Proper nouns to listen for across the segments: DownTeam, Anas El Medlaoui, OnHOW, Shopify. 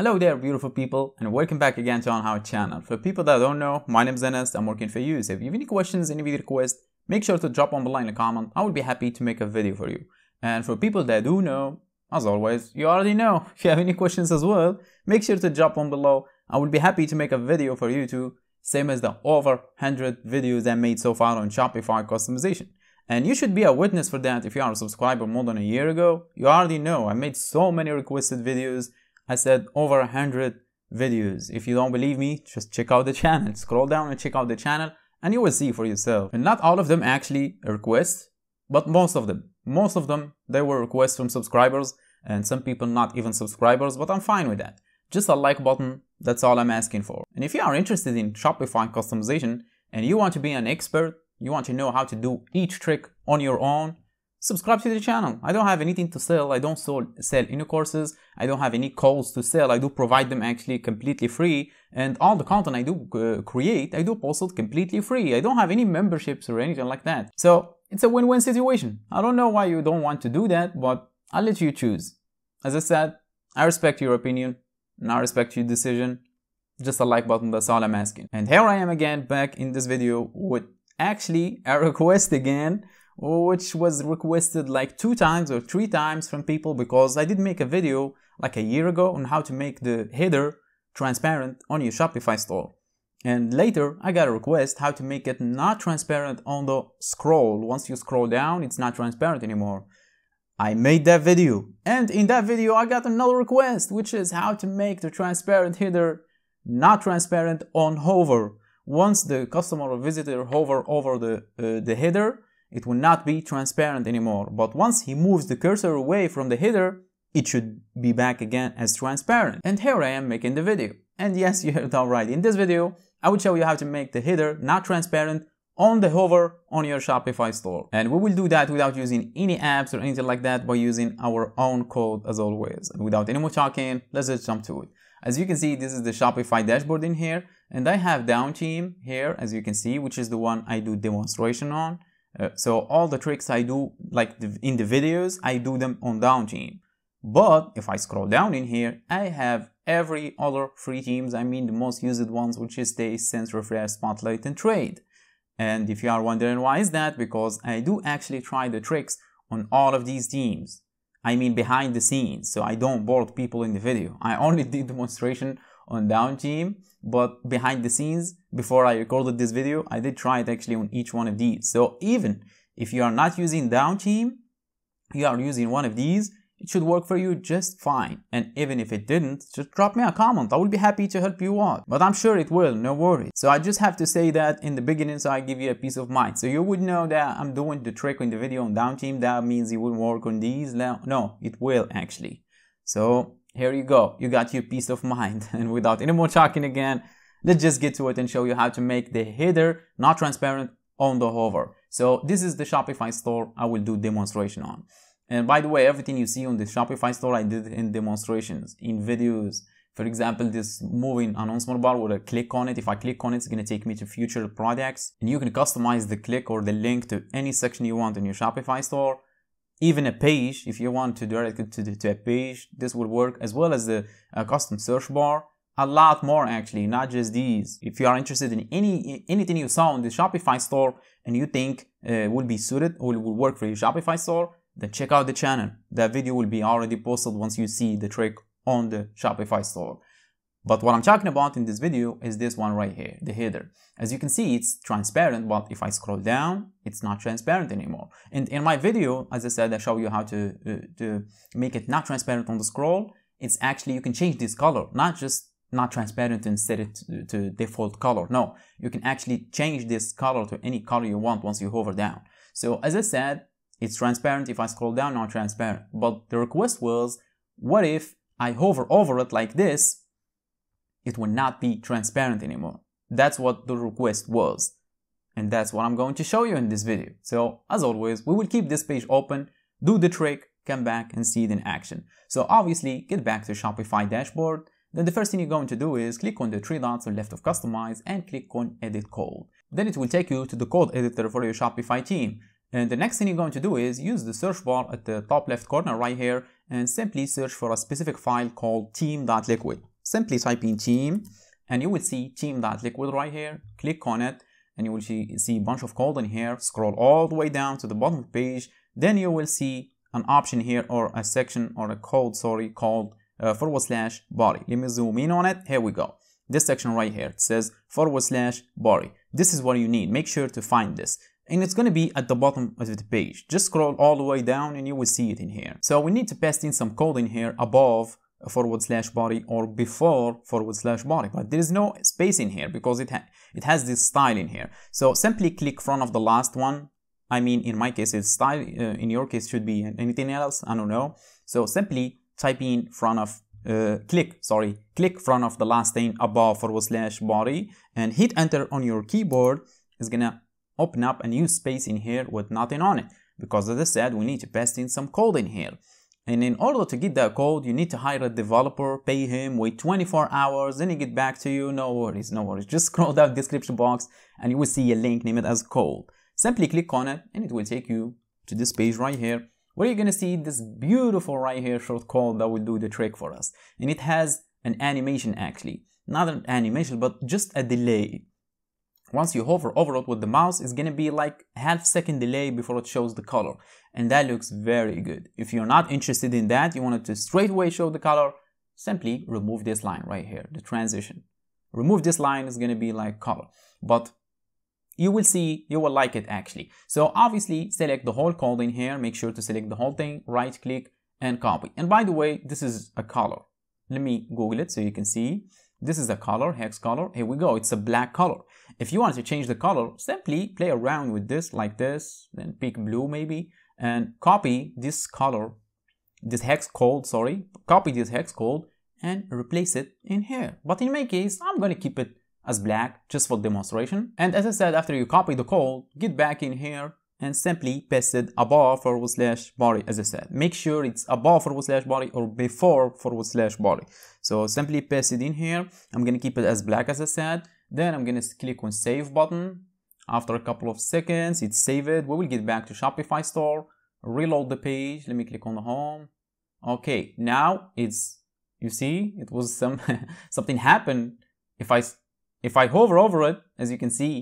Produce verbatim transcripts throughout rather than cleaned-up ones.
Hello there, beautiful people, and welcome back again to OnHOW channel. For people that don't know, my name is Anas, I'm working for you. If you have any questions, any video requests, make sure to drop one below in a comment. I will be happy to make a video for you. And for people that do know, as always, you already know. If you have any questions as well, make sure to drop one below. I will be happy to make a video for you too, same as the over one hundred videos I made so far on Shopify customization. And you should be a witness for that if you are a subscriber more than a year ago. You already know, I made so many requested videos. I said over one hundred videos. If you don't believe me, just check out the channel. Scroll down and check out the channel and you will see for yourself. And not all of them actually requests, but most of them. Most of them, they were requests from subscribers and some people not even subscribers, but I'm fine with that. Just a like button, that's all I'm asking for. And if you are interested in Shopify customization and you want to be an expert, you want to know how to do each trick on your own, subscribe to the channel. I don't have anything to sell. I don't sell, sell any courses. I don't have any calls to sell. I do provide them actually completely free. And all the content I do uh, create, I do post it completely free. I don't have any memberships or anything like that. So it's a win-win situation. I don't know why you don't want to do that, but I'll let you choose. As I said, I respect your opinion and I respect your decision. Just a like button, that's all I'm asking. And here I am again back in this video with actually a request again, which was requested like two times or three times from people, because I did make a video like a year ago on how to make the header transparent on your Shopify store. And later I got a request how to make it not transparent on the scroll. Once you scroll down, it's not transparent anymore. I made that video, and in that video I got another request, which is how to make the transparent header not transparent on hover. Once the customer or visitor hover over the, uh, the header, it will not be transparent anymore, but once he moves the cursor away from the header, it should be back again as transparent. And here I am making the video. And yes, you heard all right. In this video, I will show you how to make the header not transparent on the hover on your Shopify store. And we will do that without using any apps or anything like that, by using our own code as always. And without any more talking, let's just jump to it. As you can see, this is the Shopify dashboard in here, and I have DownTeam here, as you can see, which is the one I do demonstration on. Uh, so all the tricks I do, like the, in the videos, I do them on DownTeam. But if I scroll down in here, I have every other free teams, I mean the most used ones, which is Taste, Sense, Refresh, Spotlight, and Trade. And if you are wondering why is that, because I do actually try the tricks on all of these teams. I mean behind the scenes, so I don't bore people in the video. I only did demonstration on DownTeam, but behind the scenes, before I recorded this video, I did try it actually on each one of these. So even if you are not using DownTeam, you are using one of these, it should work for you just fine. And even if it didn't, just drop me a comment. I will be happy to help you out, but I'm sure it will, no worries. So I just have to say that in the beginning, so I give you a peace of mind, so you would know that I'm doing the trick in the video on DownTeam. That means it will work on these. No, it will actually. So here you go, you got your peace of mind. And without any more talking again, let's just get to it and show you how to make the header not transparent on the hover. So this is the Shopify store I will do demonstration on. And by the way, everything you see on the Shopify store, I did in demonstrations, in videos. For example, this moving announcement bar, where I click on it, if I click on it, it's gonna take me to future products. And you can customize the click or the link to any section you want in your Shopify store. Even a page, if you want to direct it to, the, to a page, this will work, as well as the uh, custom search bar. A lot more actually, not just these. If you are interested in any anything you saw on the Shopify store and you think uh, will be suited or will work for your Shopify store, then check out the channel. That video will be already posted once you see the trick on the Shopify store. But what I'm talking about in this video is this one right here, the header. As you can see, it's transparent, but if I scroll down, it's not transparent anymore. And in my video, as I said, I show you how to, uh, to make it not transparent on the scroll. It's actually, you can change this color, not just not transparent and set it to, to default color. No, you can actually change this color to any color you want once you hover down. So as I said, it's transparent. If I scroll down, not transparent. But the request was, what if I hover over it like this? It will not be transparent anymore. That's what the request was. And that's what I'm going to show you in this video. So as always, we will keep this page open, do the trick, come back and see it in action. So obviously, get back to Shopify dashboard. Then the first thing you're going to do is click on the three dots on left of customize and click on edit code. Then it will take you to the code editor for your Shopify team. And the next thing you're going to do is use the search bar at the top left corner right here and simply search for a specific file called team.liquid. Simply type in team and you will see team.liquid right here. Click on it and you will see a bunch of code in here. Scroll all the way down to the bottom of the page. Then you will see an option here, or a section, or a code, sorry, called uh, forward slash body. Let me zoom in on it. Here we go. This section right here, it says forward slash body. This is what you need. Make sure to find this. And it's going to be at the bottom of the page. Just scroll all the way down and you will see it in here. So we need to paste in some code in here above forward slash body or before forward slash body. But there is no space in here because it, ha it has this style in here. So simply click front of the last one. I mean, in my case, it's style. Uh, in your case, it should be anything else. I don't know. So simply type in front of Uh, click, sorry, click front of the last thing above forward slash body and hit enter on your keyboard. It's gonna open up a new space in here with nothing on it because, as I said, we need to paste in some code in here. And in order to get that code, you need to hire a developer, pay him, wait twenty-four hours, then he get back to you. No worries, no worries. Just scroll down the description box and you will see a link named as code. Simply click on it and it will take you to this page right here, where you're gonna see this beautiful right here short code that will do the trick for us. And it has an animation, actually. Not an animation, but just a delay. Once you hover over it with the mouse, it's gonna be like half second delay before it shows the color. And that looks very good. If you're not interested in that, you want it to straight away show the color, simply remove this line right here, the transition. Remove this line, is gonna be like color. But you will see, you will like it actually. So obviously select the whole code in here, make sure to select the whole thing, right click and copy. And by the way, this is a color. Let me Google it so you can see. This is a color, hex color, here we go, it's a black color. If you want to change the color, simply play around with this like this, then pick blue maybe, and copy this color, this hex code, sorry, copy this hex code and replace it in here. But in my case, I'm gonna keep it as black just for demonstration. And as I said, after you copy the code, get back in here and simply paste it above forward slash body. As I said, make sure it's above forward slash body or before forward slash body. So simply paste it in here. I'm gonna keep it as black, as I said. Then I'm gonna click on save button. After a couple of seconds, it's saved. We will get back to Shopify store, reload the page. Let me click on the home. Okay, now it's, you see, it was some something happened. If I If I hover over it, as you can see,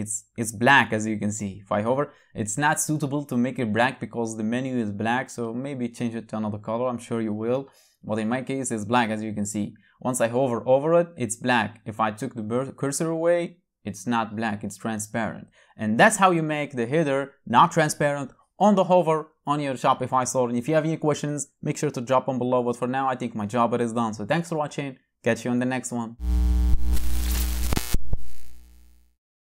it's it's black, as you can see. If I hover, it's not suitable to make it black because the menu is black, so maybe change it to another color, I'm sure you will. But in my case, it's black, as you can see. Once I hover over it, it's black. If I took the cursor away, it's not black, it's transparent. And that's how you make the header not transparent on the hover on your Shopify store. And if you have any questions, make sure to drop them below. But for now, I think my job is done. So thanks for watching. Catch you on the next one.